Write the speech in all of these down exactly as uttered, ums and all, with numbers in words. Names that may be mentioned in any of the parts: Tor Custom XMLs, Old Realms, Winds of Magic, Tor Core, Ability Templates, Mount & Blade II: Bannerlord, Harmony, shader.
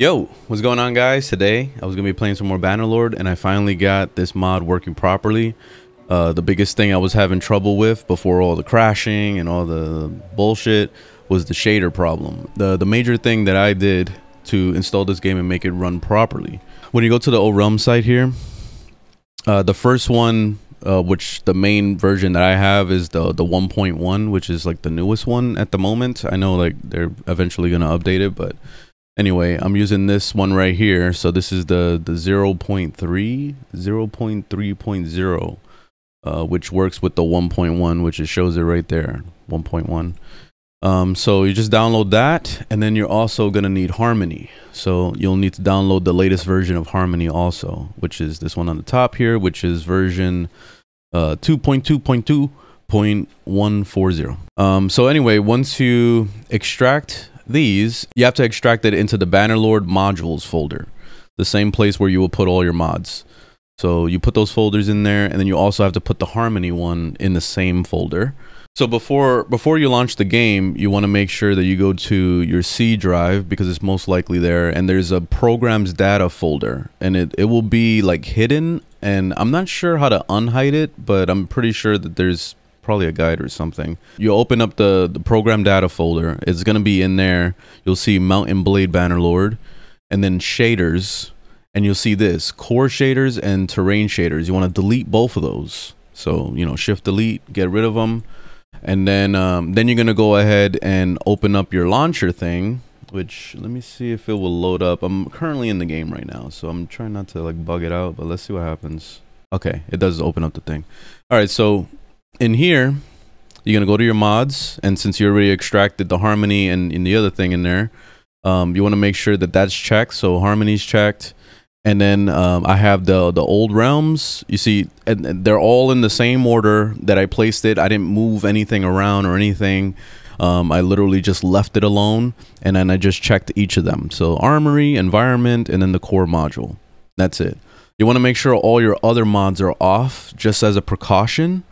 Yo, what's going on, guys? Today I was gonna be playing some more Bannerlord, and I finally got this mod working properly. Uh, the biggest thing I was having trouble with before all the crashing and all the bullshit was the shader problem. The the major thing that I did to install this game and make it run properly. When you go to the Old Realms site here, uh, the first one, uh, which the main version that I have is the the one point one, which is like the newest one at the moment. I know like they're eventually gonna update it, but anyway, I'm using this one right here. So this is the, the zero point three, zero point three point zero, uh, which works with the one point one, which it shows it right there, one point one. Um, so you just download that, and then you're also going to need Harmony. So you'll need to download the latest version of Harmony also, which is this one on the top here, which is version uh, two point two point two point one four zero. Um, so anyway, once you extract these, you have to extract it into the Bannerlord modules folder, the same place where you will put all your mods. So you put those folders in there, and then you also have to put the Harmony one in the same folder. So before before you launch the game, you want to make sure that you go to your C drive, because it's most likely there, and there's a programs data folder, and it, it will be like hidden, and I'm not sure how to unhide it, but I'm pretty sure that there's probably a guide or something. You open up the, the program data folder. It's going to be in there. You'll see Mount and Blade Bannerlord, and then shaders, and you'll see this core shaders and terrain shaders. You want to delete both of those. So, you know, shift delete, get rid of them. And then, um, then you're going to go ahead and open up your launcher thing, which let me see if it will load up. I'm currently in the game right now, so I'm trying not to like bug it out, but let's see what happens. Okay. It does open up the thing. All right. So in here, you're going to go to your mods, and since you already extracted the Harmony and, and the other thing in there, um, you want to make sure that that's checked. So Harmony's checked, and then um, I have the the Old Realms. You see, and, and they're all in the same order that I placed it. I didn't move anything around or anything. Um, I literally just left it alone, and then I just checked each of them. So Armory, Environment, and then the Core module. That's it. You want to make sure all your other mods are off, just as a precaution,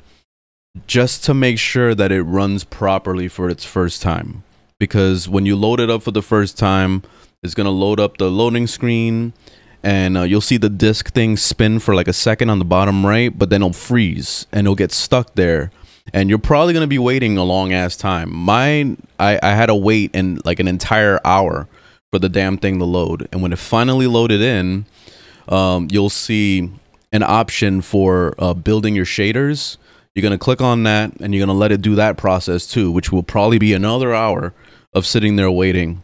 just to make sure that it runs properly for its first time, because when you load it up for the first time, it's going to load up the loading screen, and uh, you'll see the disk thing spin for like a second on the bottom right, but then it'll freeze and it'll get stuck there, and you're probably going to be waiting a long ass time. Mine, I, I had to wait in like an entire hour for the damn thing to load, and when it finally loaded in, um, you'll see an option for uh, building your shaders. You're going to click on that, and you're going to let it do that process too, which will probably be another hour of sitting there waiting.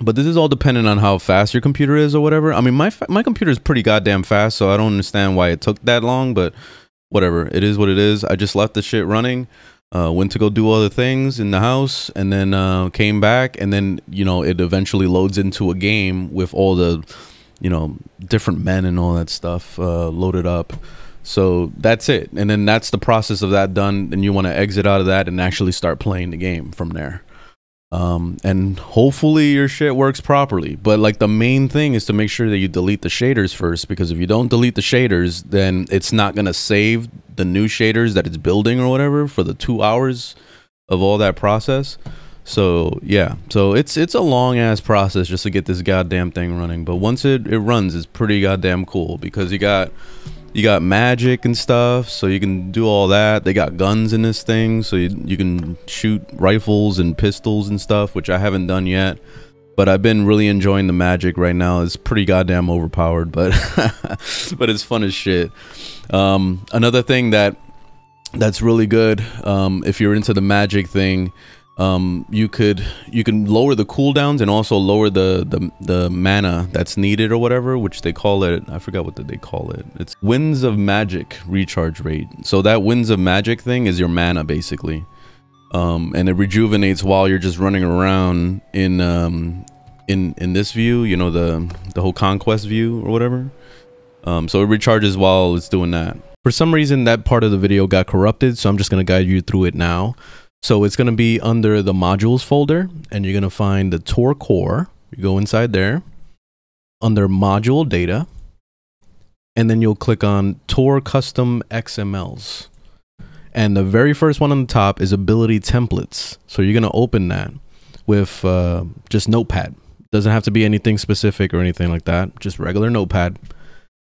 But this is all dependent on how fast your computer is or whatever. I mean, my, my computer is pretty goddamn fast, so I don't understand why it took that long, but whatever. It is what it is. I just left the shit running, uh, went to go do other things in the house, and then uh, came back, and then, you know, it eventually loads into a game with all the, you know, different men and all that stuff uh, loaded up. So that's it. And then that's the process of that done. And you want to exit out of that and actually start playing the game from there. Um, and hopefully your shit works properly. But like the main thing is to make sure that you delete the shaders first, because if you don't delete the shaders, then it's not going to save the new shaders that it's building or whatever for the two hours of all that process. So yeah, so it's it's a long ass process just to get this goddamn thing running. But once it, it runs, it's pretty goddamn cool, because you got... You got magic and stuff, so you can do all that. They got guns in this thing, so you, you can shoot rifles and pistols and stuff, which I haven't done yet. But I've been really enjoying the magic right now. It's pretty goddamn overpowered, but but it's fun as shit. Um, another thing that that's really good, um, if you're into the magic thing, um, you could you can lower the cooldowns and also lower the, the the mana that's needed or whatever, which they call it. I forgot what they call it. It's Winds of Magic recharge rate. So that Winds of Magic thing is your mana basically, um, and it rejuvenates while you're just running around in um, in in this view. You know, the the whole conquest view or whatever. Um, so it recharges while it's doing that. For some reason, that part of the video got corrupted, so I'm just gonna guide you through it now. So it's going to be under the modules folder, and you're going to find the Tor Core. You go inside there, under module data, and then you'll click on Tor Custom X M Ls. And the very first one on the top is Ability Templates. So you're going to open that with uh, just Notepad. Doesn't have to be anything specific or anything like that. Just regular notepad.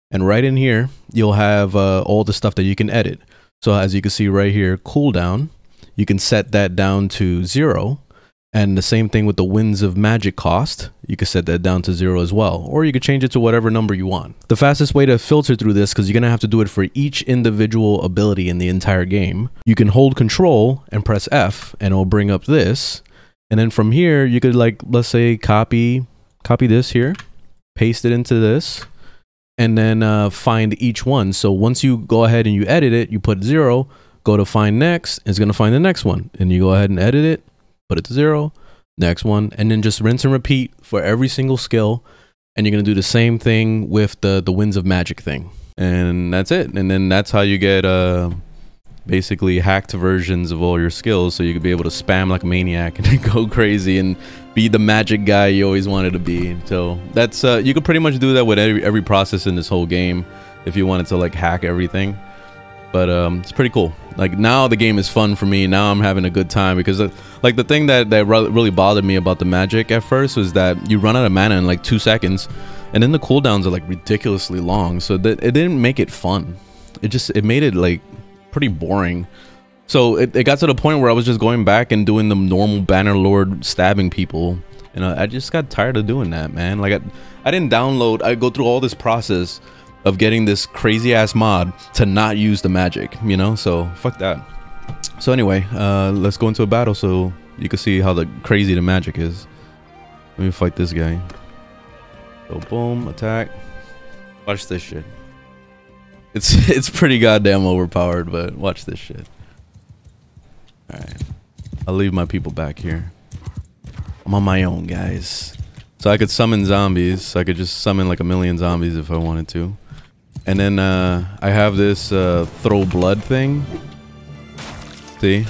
And right in here, you'll have uh, all the stuff that you can edit. So as you can see right here, cooldown, you can set that down to zero. And the same thing with the Winds of Magic cost, you can set that down to zero as well, or you could change it to whatever number you want. The fastest way to filter through this, because you're going to have to do it for each individual ability in the entire game, you can hold control and press F and it'll bring up this. And then from here, you could, like, let's say copy, copy this here, paste it into this, and then uh, find each one. So once you go ahead and you edit it, you put zero, go to find next, it's going to find the next one. And you go ahead and edit it, put it to zero, next one, and then just rinse and repeat for every single skill. And you're going to do the same thing with the, the Winds of Magic thing. And that's it. And then that's how you get uh, basically hacked versions of all your skills. So you could be able to spam like a maniac and go crazy and be the magic guy you always wanted to be. So that's uh, you could pretty much do that with every, every process in this whole game if you wanted to, like, hack everything. But um, it's pretty cool. Like, now the game is fun for me. Now I'm having a good time because uh, like the thing that, that really bothered me about the magic at first was that you run out of mana in like two seconds and then the cooldowns are like ridiculously long. So that it didn't make it fun. It just, it made it like pretty boring. So it, it got to the point where I was just going back and doing the normal Bannerlord stabbing people. And I, I just got tired of doing that, man. Like I, I didn't download, I go through all this process of getting this crazy ass mod to not use the magic, you know? So fuck that. So anyway, uh, let's go into a battle so you can see how the crazy the magic is. Let me fight this guy. So boom, attack. Watch this shit. It's it's pretty goddamn overpowered, but watch this shit. All right, I'll leave my people back here. I'm on my own, guys. So I could summon zombies. So I could just summon like a million zombies if I wanted to. And then uh, I have this uh, throw blood thing. See?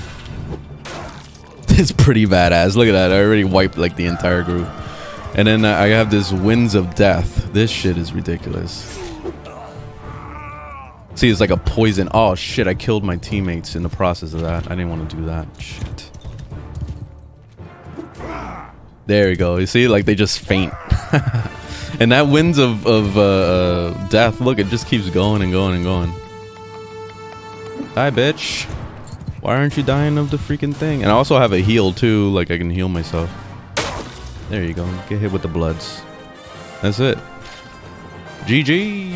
It's pretty badass. Look at that. I already wiped like the entire group. And then uh, I have this Winds of Death. This shit is ridiculous. See, it's like a poison. Oh shit, I killed my teammates in the process of that. I didn't want to do that. Shit. There you go. You see? Like, they just faint. And that Winds of, of uh, Death, look, it just keeps going and going and going. Die, bitch. Why aren't you dying of the freaking thing? And I also have a heal, too. Like, I can heal myself. There you go. Get hit with the bloods. That's it. G G.